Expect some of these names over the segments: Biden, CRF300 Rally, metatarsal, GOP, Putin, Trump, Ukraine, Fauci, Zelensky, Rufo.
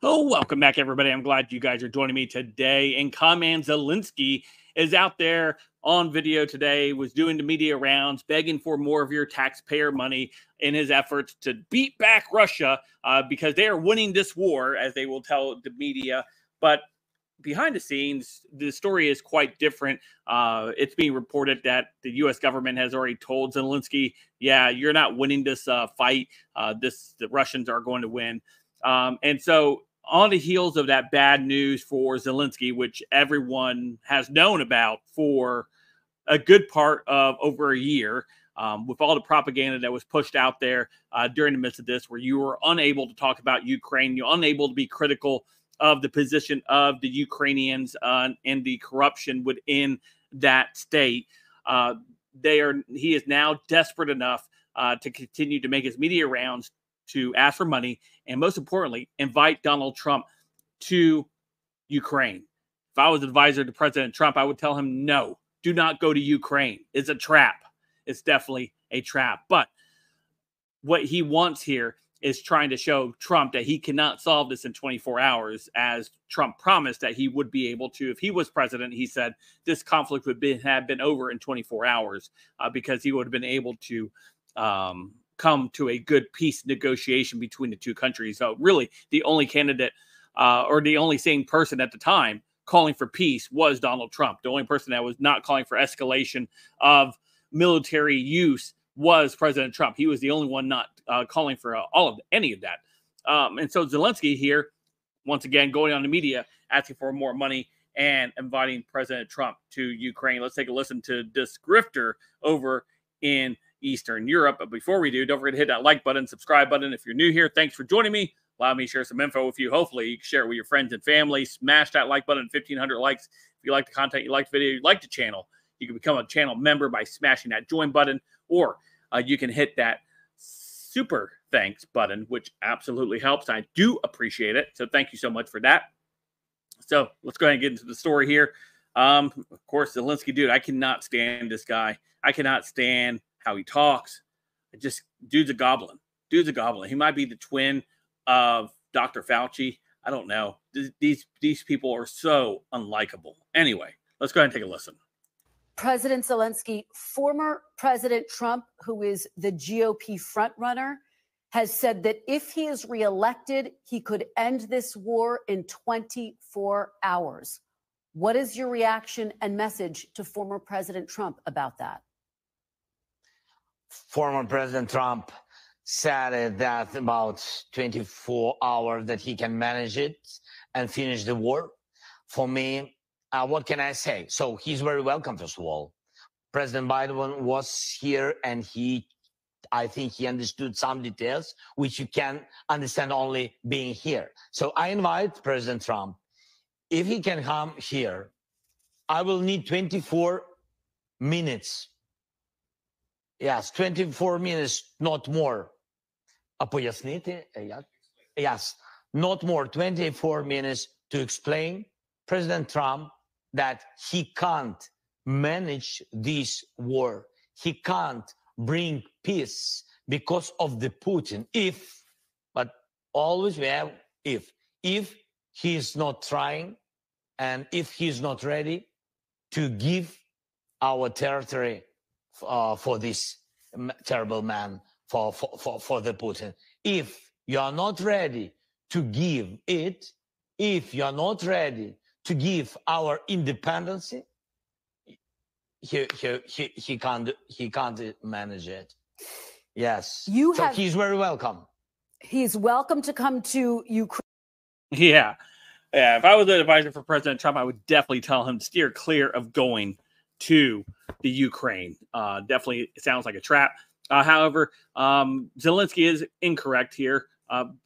Oh, welcome back, everybody. I'm glad you guys are joining me today. And Comman Zelensky is out there on video today, was doing the media rounds, begging for more of your taxpayer money in his efforts to beat back Russia because they are winning this war, as they will tell the media. But behind the scenes, the story is quite different. It's being reported that the U.S. government has already told Zelensky, yeah, you're not winning this fight. The Russians are going to win. And so on the heels of that bad news for Zelensky, which everyone has known about for a good part of over a year, with all the propaganda that was pushed out there during the midst of this, where you were unable to talk about Ukraine, you're unable to be critical of the position of the Ukrainians and the corruption within that state. He is now desperate enough to continue to make his media rounds to ask for money, and most importantly, invite Donald Trump to Ukraine. If I was advisor to President Trump, I would tell him, no, do not go to Ukraine. It's a trap. It's definitely a trap. But what he wants here is trying to show Trump that he cannot solve this in 24 hours, as Trump promised that he would be able to. If he was president, he said this conflict would have been over in 24 hours because he would have been able to come to a good peace negotiation between the two countries. So really the only candidate or the only sane person at the time calling for peace was Donald Trump. The only person that was not calling for escalation of military use was President Trump. He was the only one not calling for any of that. And so Zelensky here, once again, going on the media, asking for more money and inviting President Trump to Ukraine. Let's take a listen to this grifter over in Eastern Europe. But before we do, don't forget to hit that like button, subscribe button. If you're new here, thanks for joining me. Allow me to share some info with you. Hopefully you can share it with your friends and family. Smash that like button, 1,500 likes. If you like the content, you like the video, you like the channel, you can become a channel member by smashing that join button, or you can hit that super thanks button, which absolutely helps. I do appreciate it. So thank you so much for that. So let's go ahead and get into the story here. Of course, Zelensky, dude, I cannot stand this guy. I cannot stand how he talks. Dude's a goblin. Dude's a goblin. He might be the twin of Dr. Fauci. I don't know. These people are so unlikable. Anyway, let's go ahead and take a listen. President Zelensky, former President Trump, who is the GOP frontrunner, has said that if he is reelected, he could end this war in 24 hours. What is your reaction and message to former President Trump about that? Former President Trump said that about 24 hours that he can manage it and finish the war. For me, what can I say? So he's very welcome, first of all. President Biden was here, and I think he understood some details, which you can understand only being here. So I invite President Trump, if he can come here, I will need 24 minutes. Yes, 24 minutes, not more. Yes, not more, 24 minutes to explain President Trump that he can't manage this war. He can't bring peace because of the Putin. But always we have if. If he's not trying and if he's not ready to give our territory for this terrible man, for the Putin. If you are not ready to give it, if you are not ready to give our independence, he can't manage it. Yes. He's very welcome. He's welcome to come to Ukraine. Yeah. Yeah. If I was an advisor for President Trump, I would definitely tell him to steer clear of going to the Ukraine. Definitely sounds like a trap. However, Zelensky is incorrect here.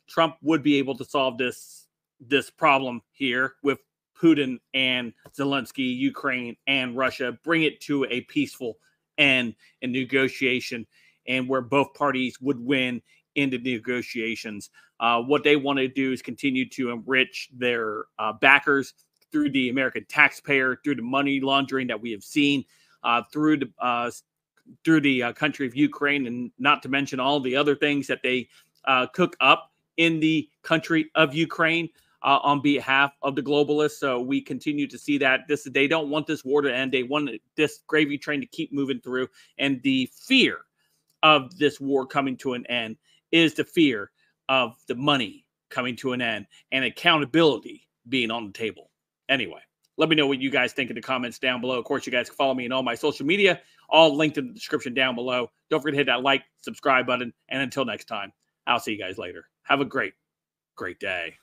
Trump would be able to solve this problem here with Putin and Zelensky, Ukraine and Russia, bring it to a peaceful end and negotiation, and where both parties would win in the negotiations. What they want to do is continue to enrich their backers through the American taxpayer, through the money laundering that we have seen, through the country of Ukraine, and not to mention all the other things that they cook up in the country of Ukraine on behalf of the globalists. So we continue to see that they don't want this war to end. They want this gravy train to keep moving through. And the fear of this war coming to an end is the fear of the money coming to an end and accountability being on the table. Anyway, let me know what you guys think in the comments down below. Of course, you guys can follow me on all my social media, all linked in the description down below. Don't forget to hit that like, subscribe button. And until next time, I'll see you guys later. Have a great, great day.